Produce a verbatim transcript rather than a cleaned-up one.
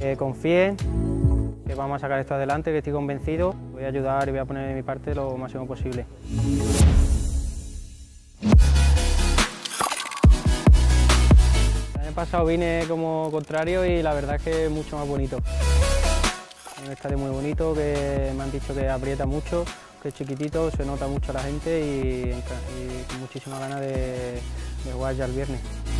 Que confíen, que vamos a sacar esto adelante, que estoy convencido. Voy a ayudar y voy a poner de mi parte lo máximo posible. El año pasado vine como contrario y la verdad es que es mucho más bonito. Un estadio muy bonito, que me han dicho que aprieta mucho, que es chiquitito, se nota mucho a la gente y, y con muchísimas ganas de, de jugar ya el viernes.